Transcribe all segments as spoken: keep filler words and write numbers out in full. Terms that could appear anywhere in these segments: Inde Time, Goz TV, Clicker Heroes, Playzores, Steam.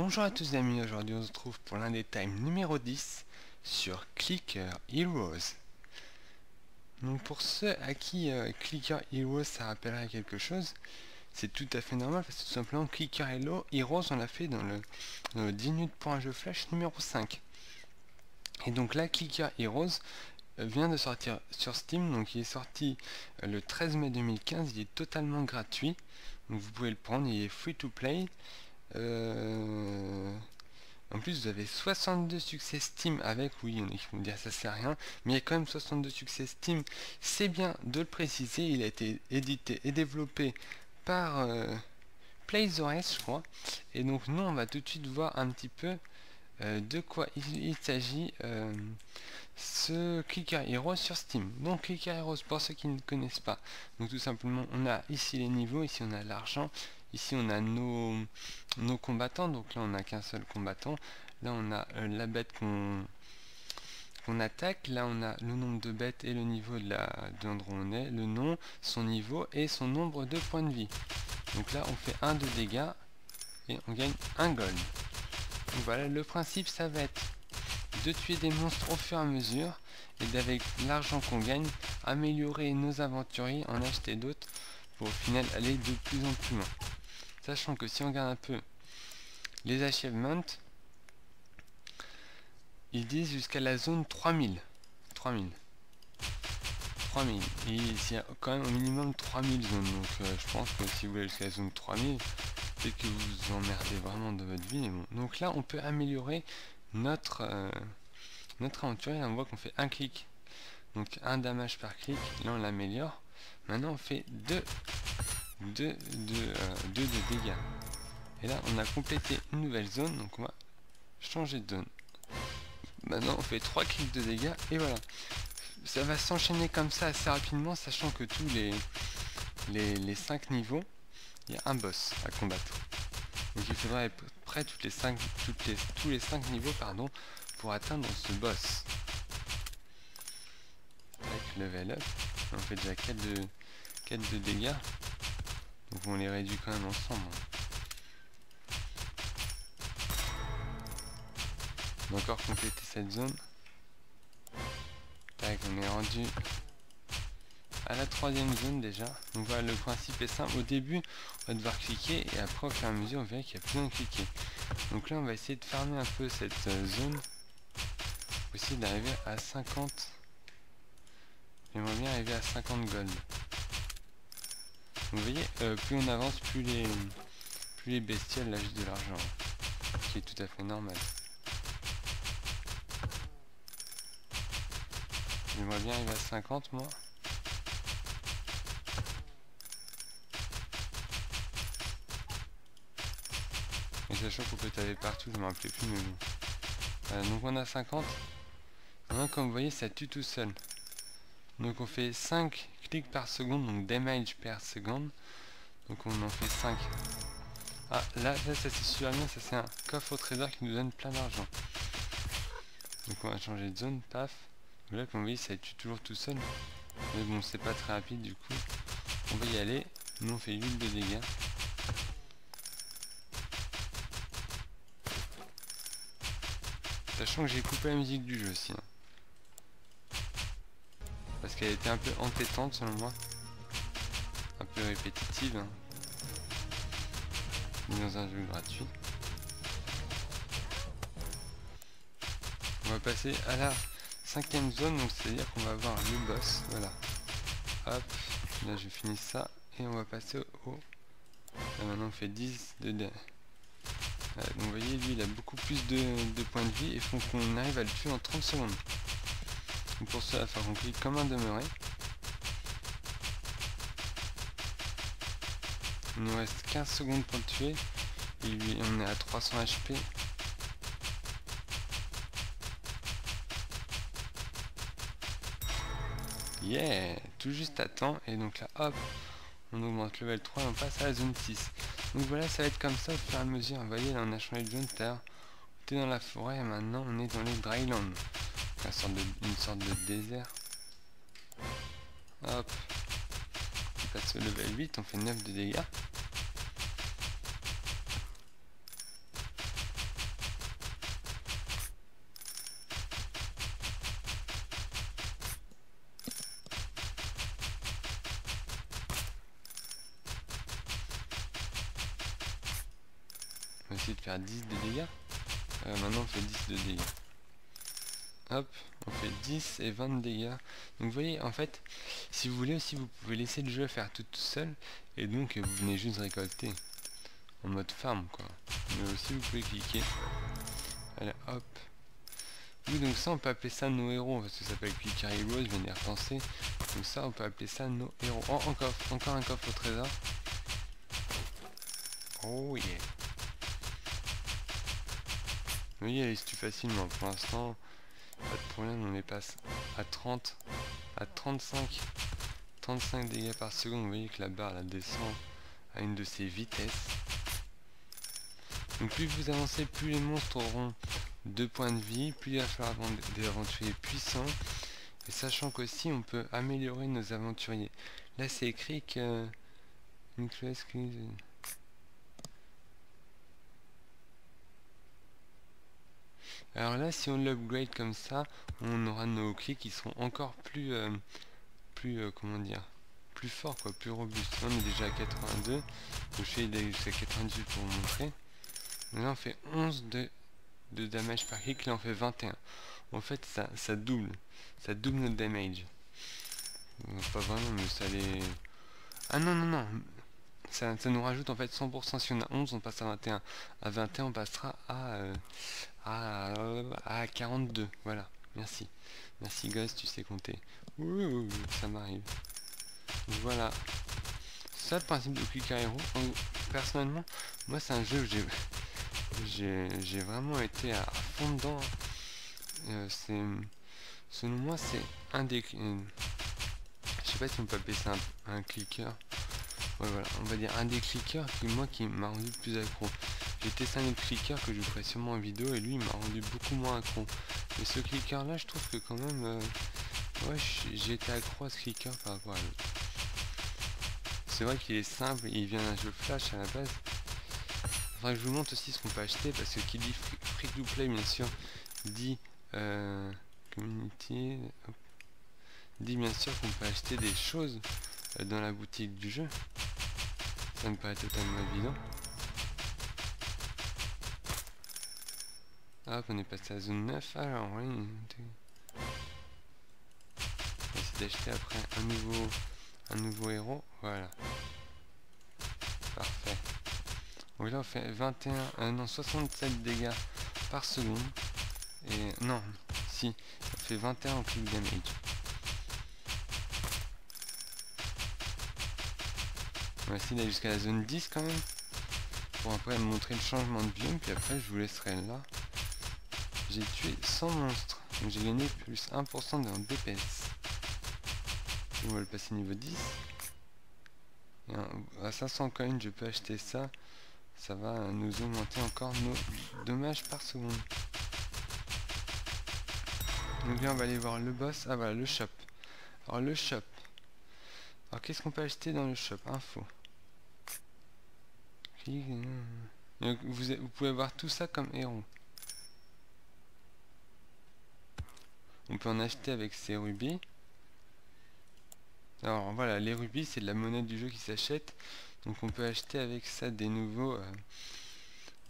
Bonjour à tous les amis, aujourd'hui on se retrouve pour l'Inde Time numéro dix sur Clicker Heroes. Donc pour ceux à qui euh, Clicker Heroes ça rappellera quelque chose, c'est tout à fait normal parce que tout simplement Clicker Heroes on l'a fait dans le, dans le dix minutes pour un jeu flash numéro cinq. Et donc là Clicker Heroes vient de sortir sur Steam, donc il est sorti le treize mai deux mille quinze, il est totalement gratuit, donc vous pouvez le prendre, il est free to play. Euh... En plus vous avez soixante-deux succès Steam avec, oui il y en a qui vont me dire ça sert à rien, mais il y a quand même soixante-deux succès Steam, c'est bien de le préciser, il a été édité et développé par euh, Playzores je crois, et donc nous on va tout de suite voir un petit peu Euh, de quoi il, il s'agit euh, ce Clicker Heroes sur Steam. Donc Clicker Heroes pour ceux qui ne connaissent pas, donc tout simplement on a ici les niveaux, ici on a l'argent, ici on a nos, nos combattants, donc là on n'a qu'un seul combattant, là on a euh, la bête qu'on qu'on attaque, là on a le nombre de bêtes et le niveau de la de l'endroit où on est, le nom, son niveau et son nombre de points de vie. Donc là on fait un de dégâts et on gagne un gold. Donc voilà, le principe ça va être de tuer des monstres au fur et à mesure et d'avec l'argent qu'on gagne améliorer nos aventuriers, en acheter d'autres pour au final aller de plus en plus loin, sachant que si on regarde un peu les achievements, ils disent jusqu'à la zone trois mille, et il y a quand même au minimum trois mille zones, donc euh, je pense que si vous voulez jusqu'à la zone trois mille, peut-être que vous vous emmerdez vraiment de votre vie, mais bon. Donc là on peut améliorer notre euh, notre aventurier. On voit qu'on fait un clic, donc un damage par clic, là on l'améliore. Maintenant on fait deux de dégâts, et là on a complété une nouvelle zone, donc on va changer de zone. Maintenant on fait trois clics de dégâts, et voilà, ça va s'enchaîner comme ça assez rapidement, sachant que tous les les, les cinq niveaux il y a un boss à combattre, donc il faudra être prêt toutes les cinq, toutes les, tous les cinq niveaux pardon, pour atteindre ce boss. Avec level up, on fait déjà quatre de, quatre de dégâts, donc on les réduit quand même ensemble. On va encore compléter cette zone. Tac, on est rendu à la troisième zone déjà. Donc voilà, le principe est simple, au début on va devoir cliquer et après au fur et à mesure on verra qu'il n'y a plus rien cliquer. Donc là on va essayer de farmer un peu cette euh, zone pour essayer d'arriver à cinquante. J'aimerais bien arriver à cinquante gold. Vous voyez, euh, plus on avance, plus les plus les bestioles lâchent de l'argent, ce qui est tout à fait normal. J'aimerais bien arriver à cinquante moi. Sachant qu'on peut taper partout, je me rappelais plus, mais bon. Voilà, donc on a cinquante. Maintenant, comme vous voyez, ça tue tout seul. Donc on fait cinq clics par seconde, donc damage par seconde. Donc on en fait cinq. Ah, là, là ça c'est super bien, ça c'est un coffre au trésor qui nous donne plein d'argent. Donc on va changer de zone, paf. Là, comme vous voyez, ça tue toujours tout seul. Mais bon, c'est pas très rapide du coup. On va y aller. Nous on fait huit de dégâts. Sachant que j'ai coupé la musique du jeu aussi, hein. Parce qu'elle était un peu entêtante selon moi, un peu répétitive, hein. Dans un jeu gratuit. On va passer à la cinquième zone, donc c'est à dire qu'on va voir le boss, voilà. Hop, là je finis ça et on va passer au... Là maintenant on fait dix de... Donc vous voyez, lui il a beaucoup plus de, de points de vie et faut qu'on arrive à le tuer en trente secondes. Donc pour ça, il va falloir qu'on clique comme un demeuré. Il nous reste quinze secondes pour le tuer. Et lui, on est à trois cents H P. Yeah, tout juste à temps. Et donc là, hop, on augmente le level trois et on passe à la zone six. Donc voilà, ça va être comme ça au fur et à mesure. Vous voyez, là on a changé de zone, on était dans la forêt et maintenant on est dans les drylands, une sorte de, une sorte de désert. Hop, on passe au level huit, on fait neuf de dégâts. On va essayer de faire dix de dégâts. Euh, maintenant on fait dix de dégâts. Hop, on fait dix et vingt de dégâts. Donc vous voyez, en fait, si vous voulez aussi, vous pouvez laisser le jeu faire tout, tout seul. Et donc vous venez juste récolter. En mode farm quoi. Mais aussi vous pouvez cliquer. Allez, hop. Oui, donc ça on peut appeler ça nos héros. Parce que ça s'appelle Clicker Heroes, je viens d'y repenser. Donc ça on peut appeler ça nos héros. Oh, encore, encore un coffre au trésor. Oh yeah. Oui, elle est tue facilement pour l'instant. Pas de problème, on les passe à trente, à trente-cinq, trente-cinq dégâts par seconde. Vous voyez que la barre la descend à une de ses vitesses. Donc plus vous avancez, plus les monstres auront deux points de vie, plus il va falloir des aventuriers puissants. Et sachant qu'aussi on peut améliorer nos aventuriers. Là c'est écrit que... Alors là, si on l'upgrade comme ça, on aura nos clés qui seront encore plus, euh, plus euh, comment dire, plus forts quoi, plus robustes. On est déjà à quatre-vingt-deux, donc je fais jusqu'à quatre-vingt-dix-huit pour vous montrer. Là, on fait onze de, de damage par clic, là on fait vingt et un. En fait, ça, ça double, ça double notre damage. Euh, pas vraiment, mais ça les... Ah non, non, non, ça, ça nous rajoute en fait cent pour cent. Si on a onze, on passe à vingt et un. À vingt et un, on passera à... Euh, Ah, à quarante-deux, voilà, merci. Merci Goz, tu sais compter. Ouh, ça m'arrive. Voilà. C'est ça le principe de Clicker Heroes. Personnellement, moi c'est un jeu que j'ai vraiment été à fond dedans. Euh, c'est, selon moi, c'est un des... Euh, je sais pas si on peut appeler ça un, un clicker. Ouais, voilà, on va dire un des clickers qui, moi, qui m'a rendu le plus accro. J'ai testé un autre clicker que je vous ferai sûrement en vidéo et lui il m'a rendu beaucoup moins accro. Mais ce clicker là je trouve que quand même euh, ouais, j'ai été accro à ce clicker par rapport à l'autre. C'est vrai qu'il est simple, il vient d'un jeu flash à la base. Faudrait que je vous montre aussi ce qu'on peut acheter parce que qui dit free to play bien sûr dit euh, community, hop, dit bien sûr qu'on peut acheter des choses euh, dans la boutique du jeu. Ça me paraît totalement évident. Hop, on est passé à la zone neuf, alors oui, on va essayer d'acheter après un nouveau, un nouveau héros, voilà. Parfait. Donc là on fait vingt et un, euh, non soixante-sept dégâts par seconde, et non, si, on fait vingt et un en clic damage. On va essayer d'aller jusqu'à la zone dix quand même, pour après vous montrer le changement de biome, puis après je vous laisserai là. J'ai tué cent monstres, donc j'ai gagné plus un pour cent d'un D P S. On va le passer niveau dix. Et à cinq cents coins, je peux acheter ça. Ça va nous augmenter encore nos dommages par seconde. Donc là, on va aller voir le boss. Ah voilà, le shop. Alors le shop. Alors qu'est-ce qu'on peut acheter dans le shop? Info. Donc, vous, vous pouvez avoir tout ça comme héros. On peut en acheter avec ces rubis. Alors voilà, les rubis c'est de la monnaie du jeu qui s'achète. Donc on peut acheter avec ça des nouveaux euh,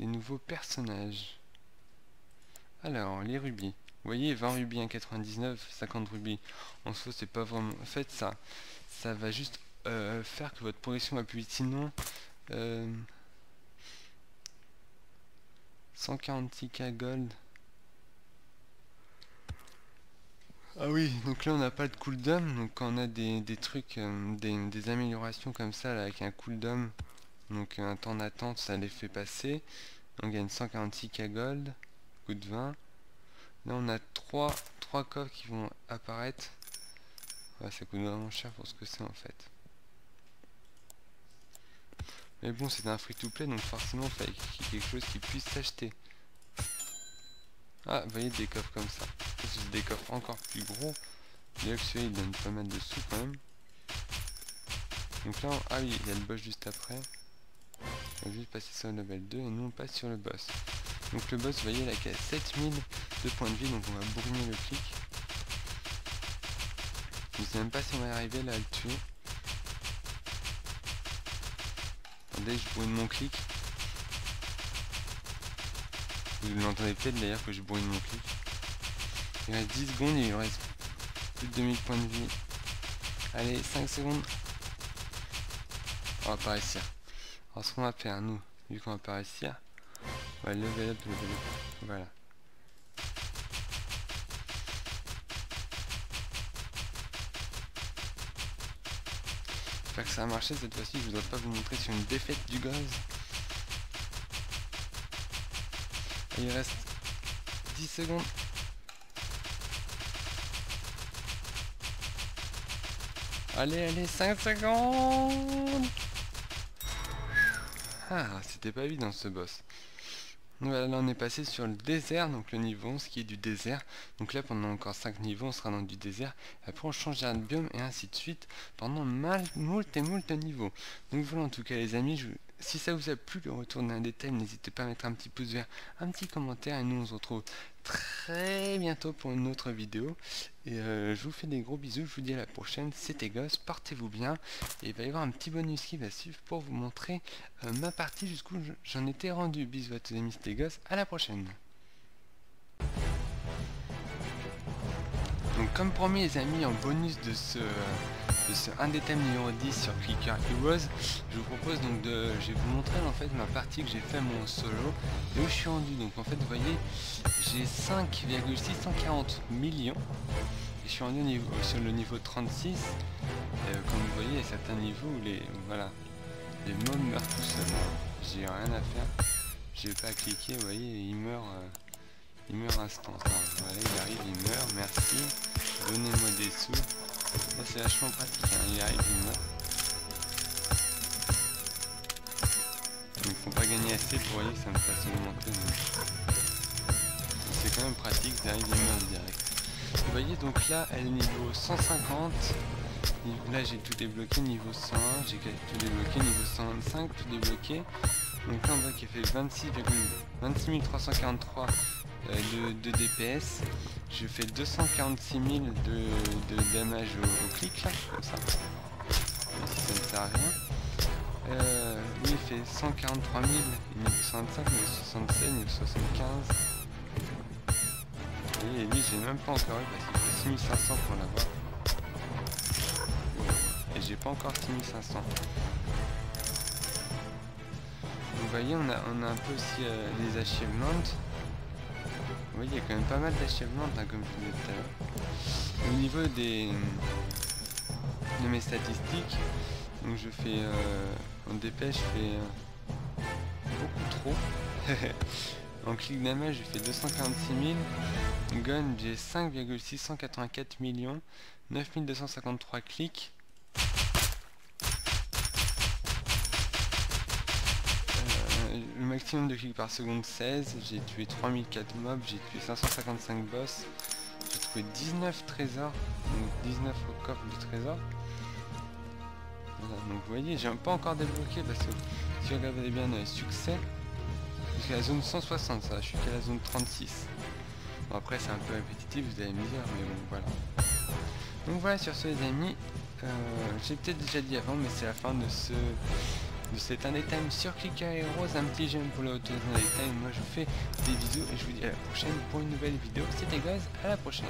des nouveaux personnages. Alors les rubis. Vous voyez vingt rubis, un virgule quatre-vingt-dix-neuf, cinquante rubis. En soi c'est pas vraiment... Faites ça. Ça va juste euh, faire que votre progression va plus vite. Sinon... Euh, cent quarante-six K gold. Ah oui, donc là on n'a pas de cooldown, donc quand on a des, des trucs, euh, des, des améliorations comme ça là, avec un cooldown, donc un temps d'attente, ça les fait passer. On gagne cent quarante-six K gold, coup de vingt. Là on a trois, trois coffres qui vont apparaître. Ouais, ça coûte vraiment cher pour ce que c'est en fait. Mais bon, c'est un free to play, donc forcément il fallait qu'il y ait quelque chose qui puisse s'acheter. Ah, vous voyez des coffres comme ça. Des coffres encore plus gros. Là, celui-là, il donne pas mal de sous quand même. Donc là, on... ah oui, il y a le boss juste après. On va juste passer ça au level deux et nous on passe sur le boss. Donc le boss, vous voyez, là, qui a sept mille de points de vie. Donc on va bourriner le clic. Je sais même pas si on va y arriver là à le tuer. Attendez, je bourrine mon clic. Vous l'entendez peut-être d'ailleurs que je bourrine mon clic. Il reste dix secondes, il me reste plus de deux mille points de vie. Allez, cinq secondes. On va pas réussir. Alors ce qu'on va faire, nous, vu qu'on va pas réussir, on va level up, level up. Voilà. J'espère que ça a marché cette fois-ci, je ne dois pas vous montrer sur une défaite du Goz. Il reste dix secondes. Allez, allez, cinq secondes. Ah, c'était pas évident ce boss. Voilà, là on est passé sur le désert, donc le niveau onze qui est du désert. Donc là pendant encore cinq niveaux, on sera dans du désert. Après on changera de biome et ainsi de suite pendant mal, moult et moult niveaux. Donc voilà en tout cas les amis, je... si ça vous a plu le retour d'Inde Time, n'hésitez pas à mettre un petit pouce vert, un petit commentaire. Et nous on se retrouve très bientôt pour une autre vidéo. Et euh, je vous fais des gros bisous, je vous dis à la prochaine. C'était Goz, portez-vous bien. Et il va y avoir un petit bonus qui va suivre pour vous montrer euh, ma partie jusqu'où j'en étais rendu. Bisous à tous les amis, c'était Goz, à la prochaine. Donc comme promis les amis, en bonus de ce... Euh, de ce Inde Time numéro dix sur Clicker Heroes, je vous propose donc de, je vais vous montrer en fait ma partie que j'ai fait mon solo et où je suis rendu. Donc en fait vous voyez, j'ai cinq virgule six cent quarante millions et je suis rendu au niveau, sur le niveau trente-six. Euh, comme vous voyez, à certains niveaux où les, voilà, les mobs meurent tout seuls, j'ai rien à faire, j'ai pas cliqué, vous voyez, ils meurent, euh, ils meurent instant. Enfin, voilà, il arrive, il meurt, merci, donnez-moi des sous. Là c'est vachement pratique, hein. Il arrive, il meurt. Ils ne font pas gagner assez pour aller, ça me fasse augmenter. C'est quand même pratique, ils arrivent, ils meurent direct. Vous voyez donc là, elle est niveau cent cinquante. Là j'ai tout débloqué, niveau cent un, j'ai tout débloqué, niveau cent vingt-cinq, tout débloqué. Donc là on voit qu'il fait vingt-six mille trois cent quarante-trois de, de D P S. Je fais deux cent quarante-six mille de, de damage au, au clic là, comme ça. Même si ça ne sert à rien. Euh, lui il fait cent quarante-trois mille, mille soixante-cinq, mille soixante-seize, mille soixante-quinze. Et lui j'ai même pas encore eu parce qu'il fait six mille cinq cents pour l'avoir. Et j'ai pas encore six mille cinq cents. Donc vous voyez on a, on a un peu aussi euh, les achievements. Vous voyez, il y a quand même pas mal d'achèvements, hein, comme je vous disais tout à l'heure. Au niveau des, de mes statistiques, donc je fais euh, en D P S, je fais euh, beaucoup trop. En clic damage, je fais deux cent quarante-six mille. Gun, j'ai cinq virgule six cent quatre-vingt-quatre millions, neuf mille deux cent cinquante-trois clics. Le maximum de clics par seconde seize, j'ai tué trois mille quatre mobs, j'ai tué cinq cent cinquante-cinq boss, j'ai trouvé dix-neuf trésors, donc dix-neuf au coffre de trésors. Voilà, donc vous voyez, j'ai pas encore débloqué parce que si vous regardez bien euh, succès, jusqu'à la zone cent soixante, ça, je suis qu'à la zone trente-six. Bon, après c'est un peu répétitif, vous allez me dire, mais bon voilà. Donc voilà, sur ce les amis, euh, j'ai peut-être déjà dit avant, mais c'est la fin de ce... de cet Inde Time sur Clicker Heroes, un petit j'aime pour le retour d'Inde Time. Moi je vous fais des bisous et je vous dis à la prochaine pour une nouvelle vidéo. C'était Goz, à la prochaine.